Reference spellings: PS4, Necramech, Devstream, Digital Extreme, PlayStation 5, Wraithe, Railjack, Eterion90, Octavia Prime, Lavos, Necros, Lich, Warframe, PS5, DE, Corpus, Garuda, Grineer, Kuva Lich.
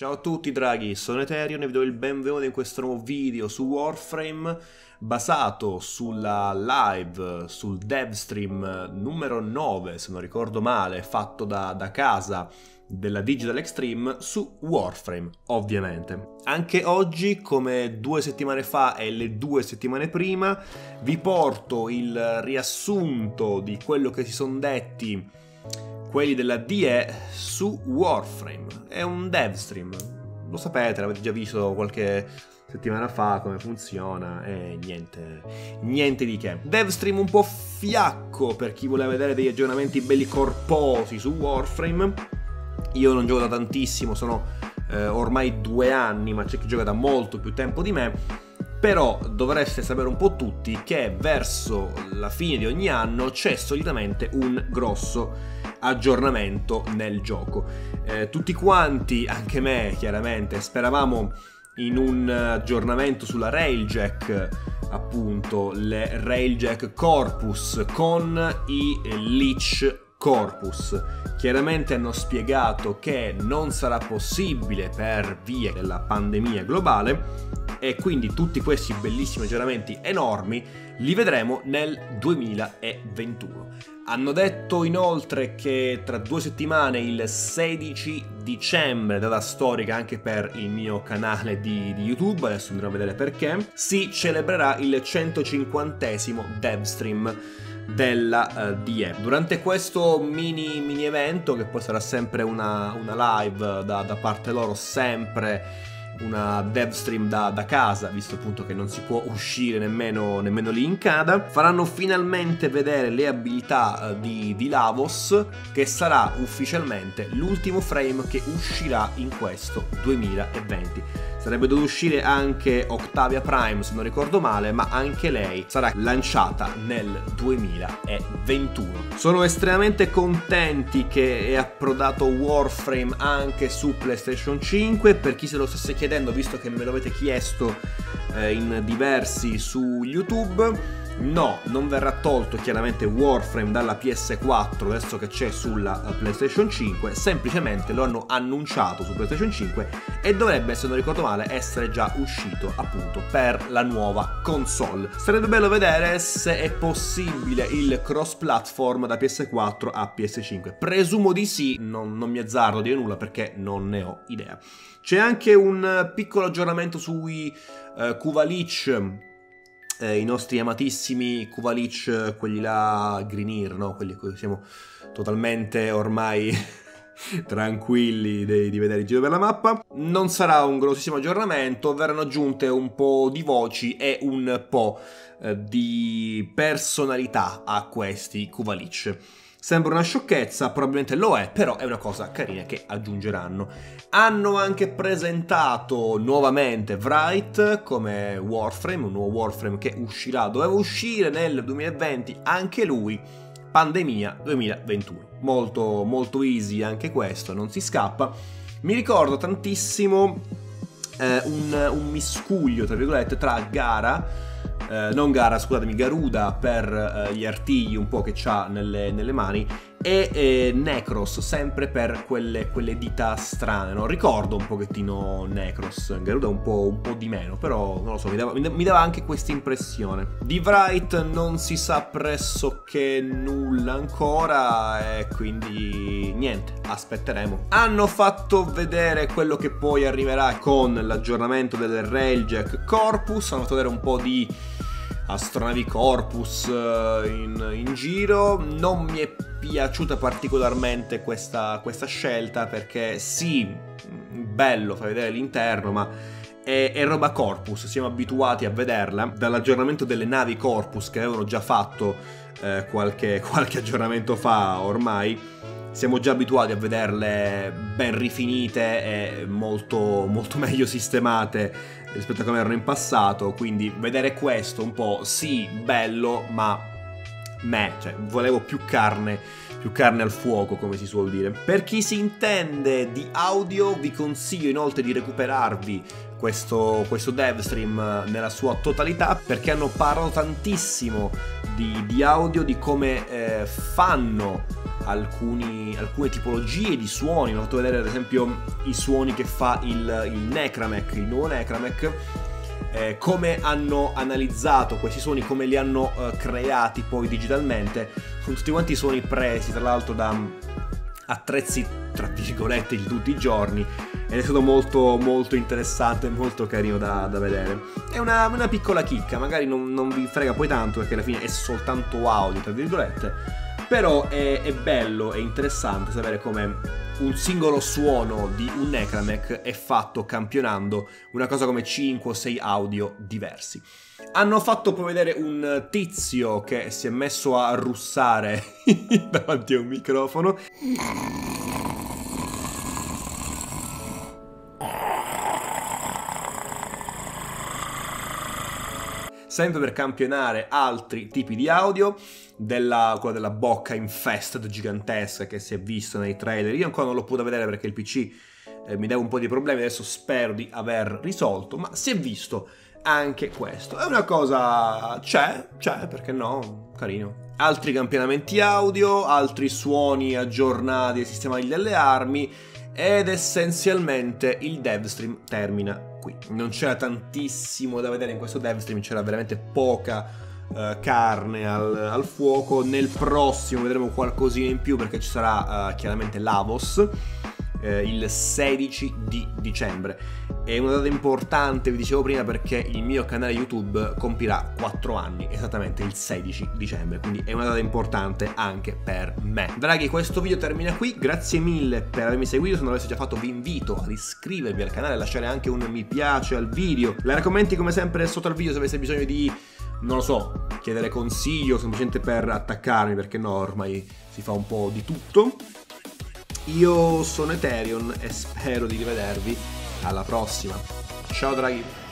Ciao a tutti draghi, sono Eterion e vi do il benvenuto in questo nuovo video su Warframe basato sulla live, sul Devstream numero 9, se non ricordo male, fatto da casa della Digital Extreme su Warframe, ovviamente. Anche oggi, come 2 settimane fa e le 2 settimane prima, vi porto il riassunto di quello che si sono detti quelli della DE su Warframe. È un devstream, lo sapete, l'avete già visto qualche settimana fa come funziona e niente di che. Devstream un po' fiacco per chi voleva vedere degli aggiornamenti belli corposi su Warframe. Io non gioco da tantissimo, sono ormai 2 anni, ma c'è chi gioca da molto più tempo di me. Però dovreste sapere un po' tutti che verso la fine di ogni anno c'è solitamente un grosso aggiornamento nel gioco. Tutti quanti, anche me chiaramente, speravamo in un aggiornamento sulla Railjack, appunto le Railjack Corpus con i Lich Corpus. Chiaramente hanno spiegato che non sarà possibile per via della pandemia globale e quindi tutti questi bellissimi aggiornamenti enormi li vedremo nel 2021. Hanno detto inoltre che tra 2 settimane, il 16 dicembre, data storica anche per il mio canale di YouTube, adesso andremo a vedere perché, si celebrerà il 150° Devstream della DE. Durante questo mini evento, che poi sarà sempre una live da parte loro, sempre una devstream da casa, visto appunto che non si può uscire nemmeno lì in Canada, faranno finalmente vedere le abilità di Lavos, che sarà ufficialmente l'ultimo frame che uscirà in questo 2020. Sarebbe dovuto uscire anche Octavia Prime, se non ricordo male, ma anche lei sarà lanciata nel 2021. Sono estremamente contenti che è approdato Warframe anche su PlayStation 5, per chi se lo stesse chiedendo, visto che me lo avete chiesto in diversi su YouTube. No, non verrà tolto chiaramente Warframe dalla PS4 adesso che c'è sulla PlayStation 5, semplicemente lo hanno annunciato su PlayStation 5 e dovrebbe, se non ricordo male, essere già uscito appunto per la nuova console. Sarebbe bello vedere se è possibile il cross-platform da PS4 a PS5. Presumo di sì, non mi azzardo a dire nulla perché non ne ho idea. C'è anche un piccolo aggiornamento sui Kuva Lich, i nostri amatissimi Kuva Lich, quelli là Grineer, no? Quelli che siamo totalmente ormai tranquilli di vedere in giro per la mappa. Non sarà un grossissimo aggiornamento, verranno aggiunte un po' di voci e un po' di personalità a questi Kuva Lich. Sembra una sciocchezza, probabilmente lo è, però è una cosa carina che aggiungeranno. Hanno anche presentato nuovamente Wraithe come Warframe, un nuovo Warframe che uscirà, doveva uscire nel 2020, anche lui, pandemia 2021. Molto easy anche questo, non si scappa. Mi ricordo tantissimo un miscuglio, tra virgolette, tra Garuda per gli artigli un po' che c'ha nelle mani e Necros, sempre per quelle dita strane, no? Ricordo un pochettino Necros, Garuda un po' di meno, però non lo so, mi dava anche questa impressione. Di Wraithe non si sa pressoché nulla ancora e quindi niente, aspetteremo. Hanno fatto vedere quello che poi arriverà con l'aggiornamento del Railjack Corpus, hanno fatto vedere un po' di astronavi Corpus in giro. Non mi è piaciuta particolarmente questa scelta perché sì, bello fa vedere l'interno, ma è roba Corpus, siamo abituati a vederla dall'aggiornamento delle navi Corpus che avevano già fatto qualche aggiornamento fa ormai. Siamo già abituati a vederle ben rifinite e molto meglio sistemate rispetto a come erano in passato, quindi vedere questo un po', sì, bello, ma cioè, volevo più carne al fuoco, come si suol dire. Per chi si intende di audio, vi consiglio inoltre di recuperarvi questo devstream nella sua totalità, perché hanno parlato tantissimo di audio, di come fanno alcune tipologie di suoni. Vi ho fatto vedere ad esempio i suoni che fa il Necramech, il nuovo Necramech, come hanno analizzato questi suoni, come li hanno creati poi digitalmente. Sono tutti quanti suoni presi tra l'altro da attrezzi tra virgolette di tutti i giorni, ed è stato molto interessante e molto carino da vedere. È una piccola chicca, magari non vi frega poi tanto perché alla fine è soltanto audio tra virgolette, però è bello e interessante sapere come un singolo suono di un Necramech è fatto campionando una cosa come 5 o 6 audio diversi. Hanno fatto poi vedere un tizio che si è messo a russare davanti a un microfono. Sempre per campionare altri tipi di audio, quella della bocca infested gigantesca che si è vista nei trailer. Io ancora non l'ho potuta vedere perché il PC mi dà un po' di problemi, adesso spero di aver risolto, ma si è visto anche questo. È una cosa... c'è, perché no? Carino. Altri campionamenti audio, altri suoni aggiornati ai sistemi delle armi, ed essenzialmente il Devstream termina qui. Non c'era tantissimo da vedere in questo Devstream, c'era veramente poca carne al fuoco. Nel prossimo vedremo qualcosina in più perché ci sarà chiaramente Lavos il 16 di dicembre. È una data importante, vi dicevo prima, perché il mio canale YouTube compirà 4 anni esattamente il 16 dicembre, quindi è una data importante anche per me. Draghi, questo video termina qui, grazie mille per avermi seguito. Se non l'avessi già fatto vi invito ad iscrivervi al canale, a lasciare anche un mi piace al video, lasciate commenti come sempre sotto al video se avete bisogno di, non lo so, chiedere consiglio, semplicemente per attaccarmi, perché no, ormai si fa un po' di tutto. Io sono Eterion e spero di rivedervi alla prossima. Ciao draghi!